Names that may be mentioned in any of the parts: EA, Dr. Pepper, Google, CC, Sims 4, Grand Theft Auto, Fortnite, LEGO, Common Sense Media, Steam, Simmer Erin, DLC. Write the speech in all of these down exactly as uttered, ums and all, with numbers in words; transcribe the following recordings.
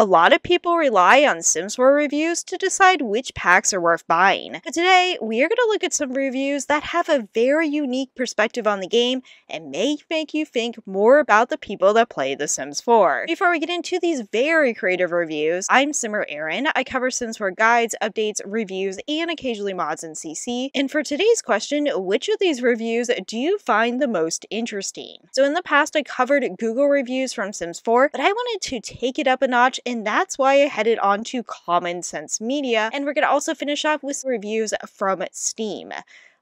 A lot of people rely on Sims four reviews to decide which packs are worth buying, but today we are going to look at some reviews that have a very unique perspective on the game and may make you think more about the people that play The Sims four. Before we get into these very creative reviews, I'm Simmer Erin. I cover Sims four guides, updates, reviews, and occasionally mods in C C. And for today's question, which of these reviews do you find the most interesting? So in the past, I covered Google reviews from Sims four, but I wanted to take it up a notch, and that's why I headed on to Common Sense Media, and we're going to also finish off with reviews from Steam.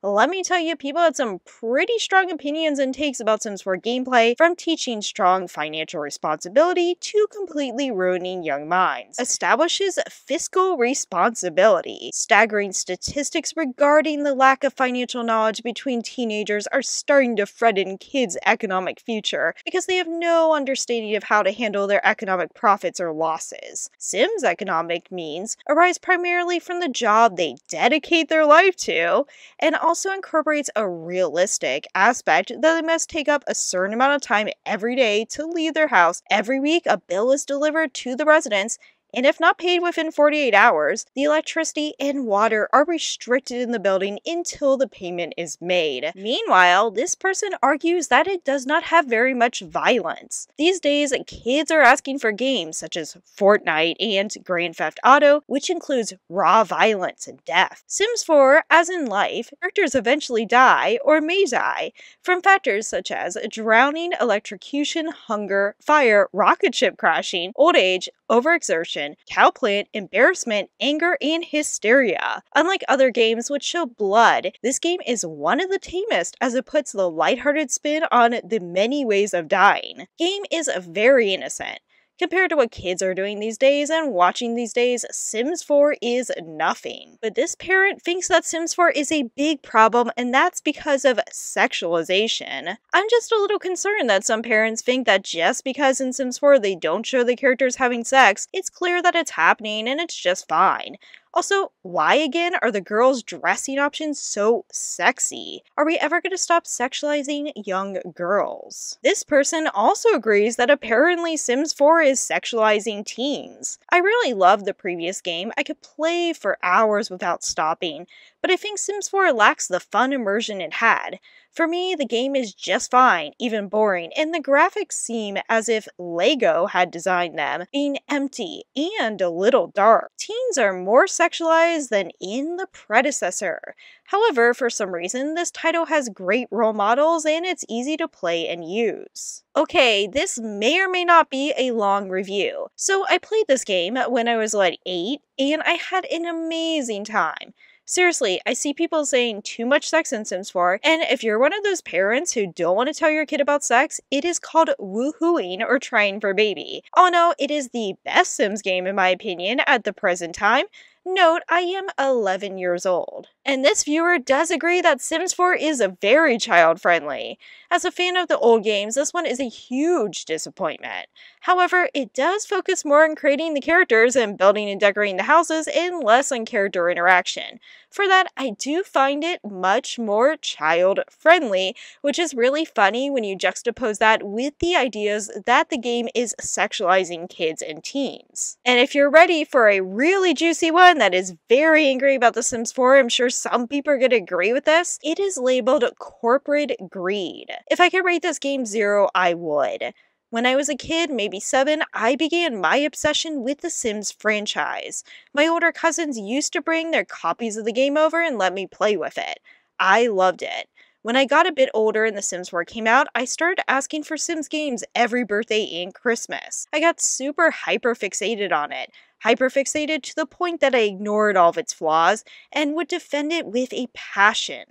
Let me tell you, people had some pretty strong opinions and takes about Sims four gameplay, from teaching strong financial responsibility to completely ruining young minds. Establishes fiscal responsibility. Staggering statistics regarding the lack of financial knowledge between teenagers are starting to threaten kids' economic future because they have no understanding of how to handle their economic profits or losses. Sims economic means arise primarily from the job they dedicate their life to, and also incorporates a realistic aspect that they must take up a certain amount of time every day to leave their house. Every week, a bill is delivered to the residents, and if not paid within forty-eight hours, the electricity and water are restricted in the building until the payment is made. Meanwhile, this person argues that it does not have very much violence. These days, kids are asking for games such as Fortnite and Grand Theft Auto, which includes raw violence and death. Sims four, as in life, characters eventually die or may die from factors such as drowning, electrocution, hunger, fire, rocket ship crashing, old age, overexertion, cowplant, embarrassment, anger, and hysteria. Unlike other games which show blood, this game is one of the tamest, as it puts the lighthearted spin on the many ways of dying. Game is very innocent. Compared to what kids are doing these days and watching these days, Sims four is nothing. But this parent thinks that Sims four is a big problem, and that's because of sexualization. I'm just a little concerned that some parents think that just because in Sims four they don't show the characters having sex, it's clear that it's happening and it's just fine. Also, why again are the girls' dressing options so sexy? Are we ever going to stop sexualizing young girls? This person also agrees that apparently Sims four is sexualizing teens. I really loved the previous game. I could play for hours without stopping, but I think Sims four lacks the fun immersion it had. For me, the game is just fine, even boring, and the graphics seem as if LEGO had designed them, being empty and a little dark. Teens are more sexualized than in the predecessor. However, for some reason, this title has great role models and it's easy to play and use. Okay, this may or may not be a long review. So I played this game when I was like eight, and I had an amazing time. Seriously, I see people saying too much sex in Sims four, and if you're one of those parents who don't want to tell your kid about sex, it is called woohooing or trying for baby. Oh no, it is the best Sims game in my opinion at the present time. Note, I am eleven years old. And this viewer does agree that Sims four is very child-friendly. As a fan of the old games, this one is a huge disappointment. However, it does focus more on creating the characters and building and decorating the houses and less on character interaction. For that, I do find it much more child-friendly, which is really funny when you juxtapose that with the ideas that the game is sexualizing kids and teens. And if you're ready for a really juicy one that is very angry about The Sims four, I'm sure some people are going to agree with this, it is labeled corporate greed. If I could rate this game zero, I would. When I was a kid, maybe seven, I began my obsession with The Sims franchise. My older cousins used to bring their copies of the game over and let me play with it. I loved it. When I got a bit older and The Sims four came out, I started asking for Sims games every birthday and Christmas. I got super hyper-fixated on it. Hyperfixated to the point that I ignored all of its flaws and would defend it with a passion.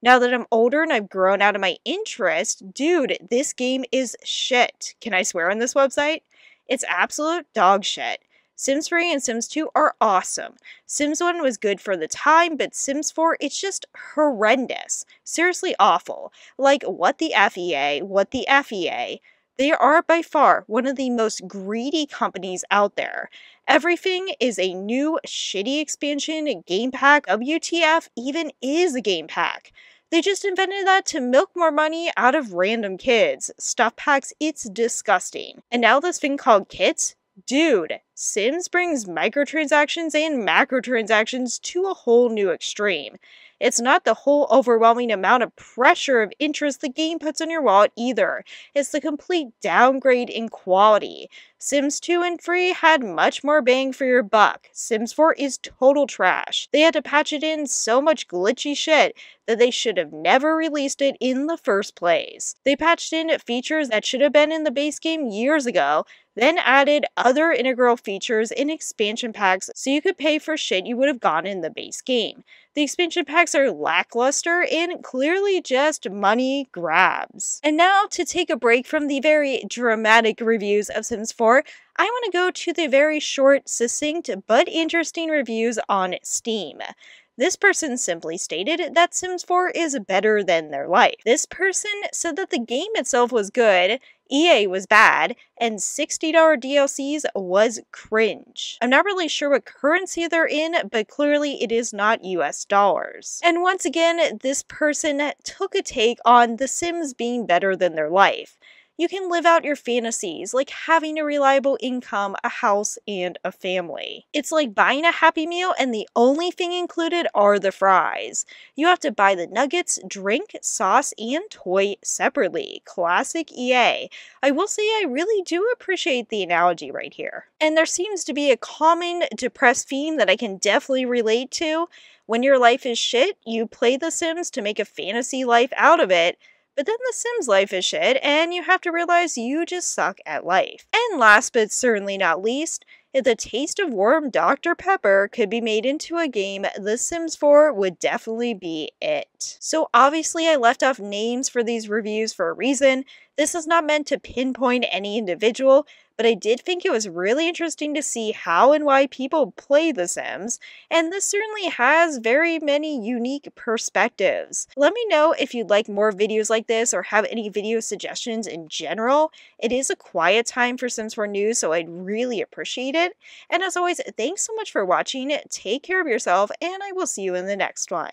Now that I'm older and I've grown out of my interest, dude, this game is shit. Can I swear on this website? It's absolute dog shit. Sims three and Sims two are awesome. Sims one was good for the time, but Sims four, it's just horrendous. Seriously awful. Like, what the F E A, what the F E A. They are by far one of the most greedy companies out there. Everything is a new shitty expansion, game pack, W T F even is a game pack. They just invented that to milk more money out of random kids. Stuff packs, it's disgusting. And now this thing called kits? Dude, Sims brings microtransactions and macrotransactions to a whole new extreme. It's not the whole overwhelming amount of pressure of interest the game puts on your wallet either. It's the complete downgrade in quality. Sims two and three had much more bang for your buck. Sims four is total trash. They had to patch it in so much glitchy shit that they should have never released it in the first place. They patched in features that should have been in the base game years ago, then added other integral features in expansion packs so you could pay for shit you would have gotten in the base game. The expansion packs are lackluster and clearly just money grabs. And now, to take a break from the very dramatic reviews of Sims four, I want to go to the very short, succinct, but interesting reviews on Steam. This person simply stated that Sims four is better than their life. This person said that the game itself was good, E A was bad, and sixty dollar D L Cs was cringe. I'm not really sure what currency they're in, but clearly it is not U S dollars. And once again, this person took a take on The Sims being better than their life. You can live out your fantasies, like having a reliable income, a house, and a family. It's like buying a Happy Meal and the only thing included are the fries. You have to buy the nuggets, drink, sauce, and toy separately. Classic E A. I will say I really do appreciate the analogy right here. And there seems to be a common depressed theme that I can definitely relate to. When your life is shit, you play The Sims to make a fantasy life out of it. But then The Sims life is shit, and you have to realize you just suck at life. And last but certainly not least, if the taste of warm Doctor Pepper could be made into a game, The Sims four would definitely be it. So obviously I left off names for these reviews for a reason. This is not meant to pinpoint any individual, but I did think it was really interesting to see how and why people play The Sims, and this certainly has very many unique perspectives. Let me know if you'd like more videos like this or have any video suggestions in general. It is a quiet time for Sims four news, so I'd really appreciate it. It. And as always, thanks so much for watching. Take care of yourself, and I will see you in the next one.